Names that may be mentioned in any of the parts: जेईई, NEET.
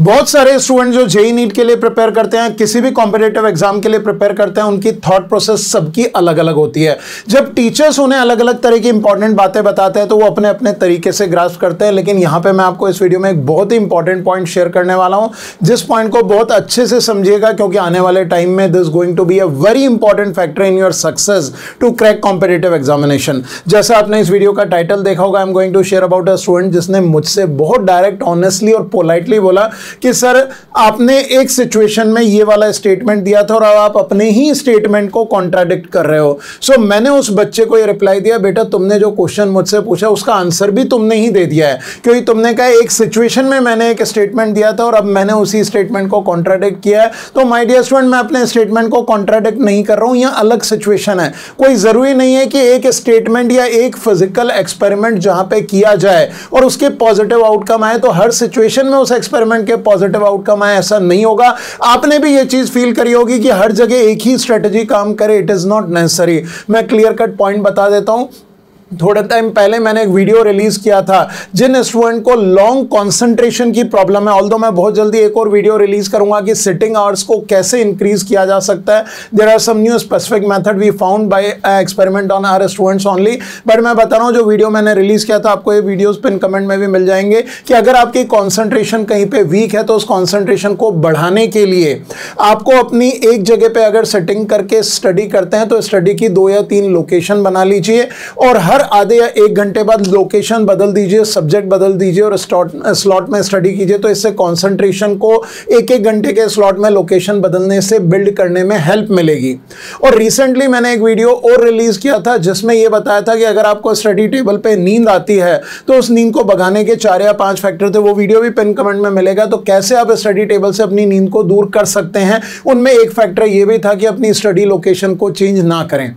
बहुत सारे स्टूडेंट जो जेईई नीट के लिए प्रिपेयर करते हैं, किसी भी कॉम्पिटिटिव एग्जाम के लिए प्रिपेयर करते हैं, उनकी थॉट प्रोसेस सबकी अलग अलग होती है। जब टीचर्स उन्हें अलग अलग तरह की इंपॉर्टेंट बातें बताते हैं तो वो अपने अपने तरीके से ग्रास्प करते हैं। लेकिन यहाँ पे मैं आपको इस वीडियो में एक बहुत ही इंपॉर्टेंट पॉइंट शेयर करने वाला हूँ, जिस पॉइंट को बहुत अच्छे से समझिएगा, क्योंकि आने वाले टाइम में this going to be a very important factor in your success to crack competitive examination. जैसा आपने इस वीडियो का टाइटल देखा होगा, I am going to share about a student जिसने मुझसे बहुत डायरेक्ट, ऑनेस्टली और पोलाइटली बोला कि सर आपने एक सिचुएशन में ये वाला स्टेटमेंट दिया था और आप अपने ही स्टेटमेंट को कॉन्ट्राडिक्ट कर रहे हो। सो मैंने उस बच्चे को ये रिप्लाई दिया, बेटा तुमने जो क्वेश्चन मुझसे पूछा उसका आंसर भी तुमने ही दे दिया है, क्योंकि तुमने कहा एक सिचुएशन में मैंने एक स्टेटमेंट दिया था और अब मैंने उसी स्टेटमेंट को कॉन्ट्राडिक्ट किया है। तो माय डियर स्टूडेंट, मैं अपने स्टेटमेंट को कॉन्ट्राडिक्ट नहीं कर रहा हूँ, यह अलग सिचुएशन है। कोई जरूरी नहीं है कि एक स्टेटमेंट या एक फिजिकल एक्सपेरिमेंट जहां पर किया जाए और उसके पॉजिटिव आउटकम आए तो हर सिचुएशन में उस एक्सपेरिमेंट के पॉजिटिव आउटकम आए, ऐसा नहीं होगा। आपने भी ये चीज फील करी होगी कि हर जगह एक ही स्ट्रेटजी काम करे, इट इज नॉट नेसेसरी। मैं क्लियर कट पॉइंट बता देता हूं। थोड़े टाइम पहले मैंने एक वीडियो रिलीज किया था जिन स्टूडेंट को लॉन्ग कंसंट्रेशन की प्रॉब्लम है, ऑल्दो मैं बहुत जल्दी एक और वीडियो रिलीज करूंगा कि सिटिंग आवर्स को कैसे इंक्रीज किया जा सकता है। There are some new specific method we found by experiment on our students only, but मैं बता रहा हूँ जो वीडियो मैंने रिलीज किया था, आपको ये वीडियोज पिन कमेंट में भी मिल जाएंगे, कि अगर आपकी कॉन्सेंट्रेशन कहीं पर वीक है तो उस कॉन्सेंट्रेशन को बढ़ाने के लिए आपको अपनी एक जगह पर अगर सिटिंग करके स्टडी करते हैं तो स्टडी की 2 या 3 लोकेशन बना लीजिए और हर आधे या 1 घंटे बाद लोकेशन बदल दीजिए, सब्जेक्ट बदल दीजिए और स्लॉट में स्टडी कीजिए। तो इससे कंसंट्रेशन को 1-1 घंटे के स्लॉट में लोकेशन बदलने से बिल्ड करने में हेल्प मिलेगी। और रिसेंटली मैंने एक वीडियो और रिलीज किया था जिसमें यह बताया था कि अगर आपको स्टडी टेबल पे नींद आती है तो उस नींद को भगाने के 4 या 5 फैक्टर थे, वो वीडियो भी पिन कमेंट में मिलेगा। तो कैसे आप स्टडी टेबल से अपनी नींद को दूर कर सकते हैं, उनमें एक फैक्टर यह भी था कि अपनी स्टडी लोकेशन को चेंज ना करें।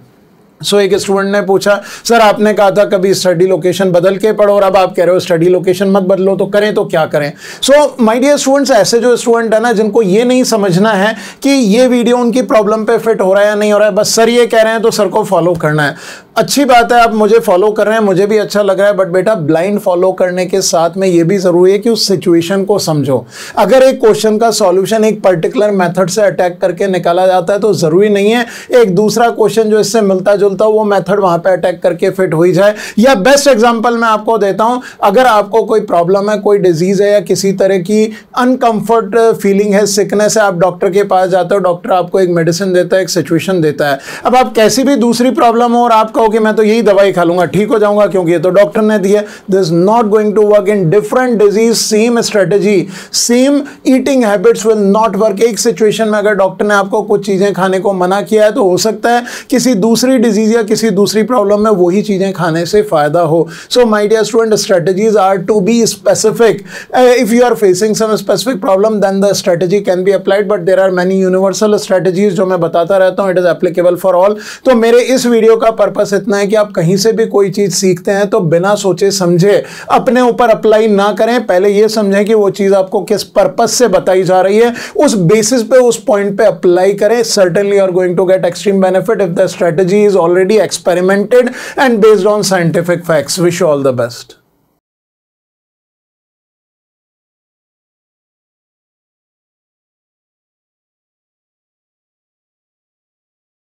सो एक स्टूडेंट ने पूछा, सर आपने कहा था कभी स्टडी लोकेशन बदल के पढ़ो और अब आप कह रहे हो स्टडी लोकेशन मत बदलो, तो करें तो क्या करें। सो माय डियर स्टूडेंट्स, ऐसे जो स्टूडेंट है ना जिनको ये नहीं समझना है कि ये वीडियो उनकी प्रॉब्लम पे फिट हो रहा है या नहीं हो रहा है, बस सर ये कह रहे हैं तो सर को फॉलो करना है। अच्छी बात है, आप मुझे फॉलो कर रहे हैं, मुझे भी अच्छा लग रहा है, बट बेटा ब्लाइंड फॉलो करने के साथ में ये भी ज़रूरी है कि उस सिचुएशन को समझो। अगर एक क्वेश्चन का सॉल्यूशन एक पर्टिकुलर मेथड से अटैक करके निकाला जाता है तो ज़रूरी नहीं है एक दूसरा क्वेश्चन जो इससे मिलता जुलता वो मेथड वहां पे अटैक करके फिट हो ही जाए। या बेस्ट एग्जांपल मैं आपको देता हूं, अगर आपको कोई प्रॉब्लम है, कोई डिजीज है या किसी तरह की अनकंफर्ट फीलिंग है, सिकनेस है, आप डॉक्टर के पास जाते हो, डॉक्टर आपको एक मेडिसिन देता है, एक सिचुएशन देता है। अब आप कैसी भी दूसरी प्रॉब्लम हो और आप कहो कि मैं तो यही दवाई खा लूंगा, ठीक हो जाऊंगा क्योंकि ये तो डॉक्टर ने दिया, this not going to work. In different disease same strategy, same eating habits will not work. एक सिचुएशन में अगर डॉक्टर ने आपको कुछ चीजें खाने को मना किया है तो हो सकता है किसी दूसरी डिजीज या किसी दूसरी प्रॉब्लम में वही चीजें खाने से फायदा हो। So my dear student, strategies are to be specific. If you are facing some specific problem then the strategy can be applied, but there are many universal strategies जो मैं बताता रहता हूं, it is applicable for all. तो मेरे इस video का purpose इतना है कि आप कहीं से भी कोई चीज सीखते हैं तो बिना सोचे समझे अपने ऊपर अप्लाई ना करें, पहले यह समझें कि वो चीज आपको किस पर्पस से बताई जा रही है, उस बेसिस पे उस पॉइंट पे अप्लाई करें। Certainly you are going to get extreme benefit if the strategy is already experimented and based on scientific facts. Wish you all the best.